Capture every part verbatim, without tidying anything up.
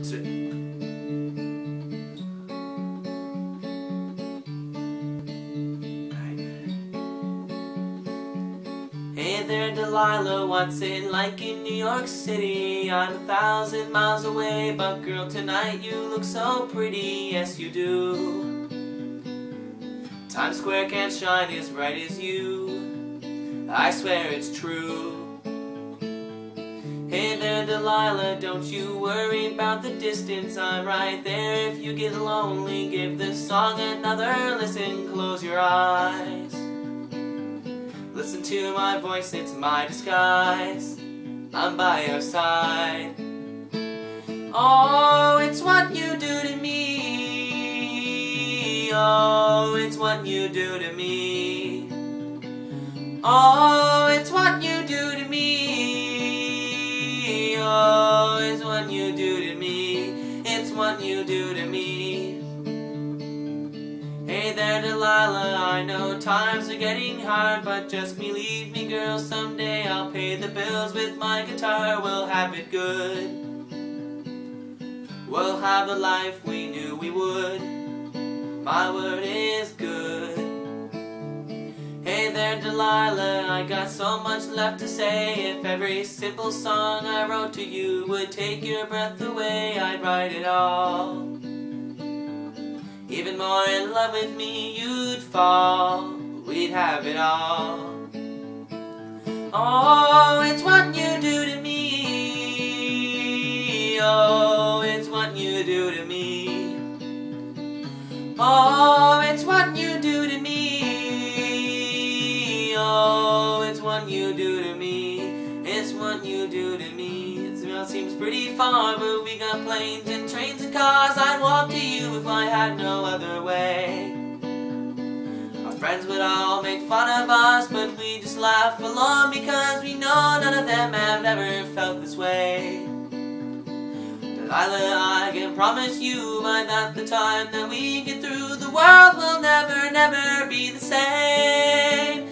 Sit. Hey there, Delilah, what's it like in New York City? I'm a thousand miles away, but girl, tonight you look so pretty, yes you do. Times Square can't shine as bright as you, I swear it's true. Hey there, Delilah, don't you worry about the distance, I'm right there if you get lonely. Give this song another listen, close your eyes. Listen to my voice, it's my disguise, I'm by your side. Oh, it's what you do to me. Oh, it's what you do to me. Oh, it's what you do to me. Oh, it's what you do to me, it's what you do to me. Hey there, Delilah, I know times are getting hard, but just believe me, girl, someday I'll pay the bills with my guitar. We'll have it good, we'll have the life we knew we would, my word is good. Hey there, Delilah, I got so much left to say. If every simple song I wrote to you would take your breath away, I'd write it all. Even more in love with me you'd fall, we'd have it all. Oh, it's what you do to me. Oh, it's what you do to me. Oh, it's what you do to me. Oh, it's what you do to me, it's what you do to me. It seems pretty far, but we got planes and trains and cars. I'd walk to you if I had no other way. Our friends would all make fun of us, but we just laugh along, because we know none of them have ever felt this way. Delilah, I can promise you by that the time that we get through, the world will never, never be the same.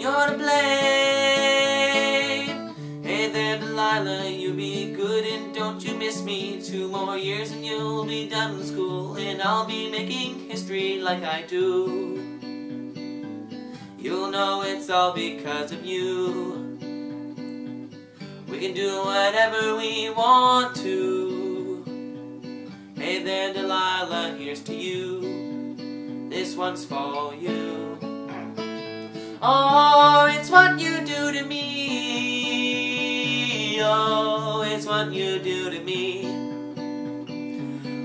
You're to blame. Hey there, Delilah, you be good and don't you miss me. Two more years and you'll be done with school, and I'll be making history like I do. You'll know it's all because of you. We can do whatever we want to. Hey there, Delilah, here's to you, this one's for you. Oh, it's what you do to me. Oh, it's what you do to me.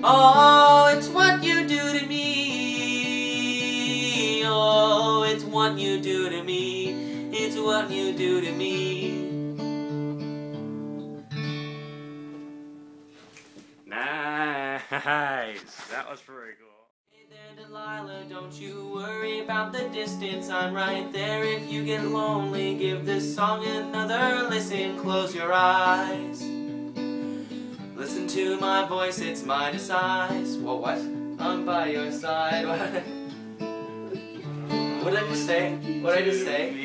Oh, it's what you do to me. Oh, it's what you do to me. It's what you do to me. Nice. That was pretty cool. Delilah, don't you worry about the distance, I'm right there if you get lonely. Give this song another listen, close your eyes. Listen to my voice, it's my disguise. What, what? I'm by your side. What did I just say? What did I just say?